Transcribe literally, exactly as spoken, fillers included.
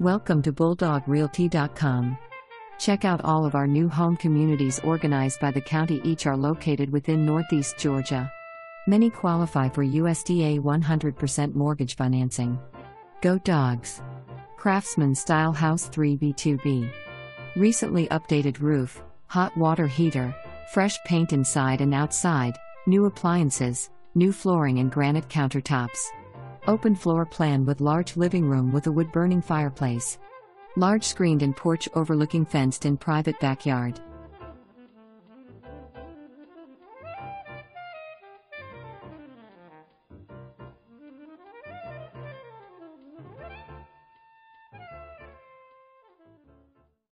Welcome to Bulldawg Realty dot com. Check out all of our new home communities organized by the county. Each are located within Northeast Georgia. Many qualify for U S D A one hundred percent mortgage financing. Go Dogs! Craftsman Style House three B two B. Recently updated roof, hot water heater, fresh paint inside and outside, new appliances, new flooring and granite countertops. Open floor plan with large living room with a wood-burning fireplace. Large screened and porch overlooking fenced in private backyard.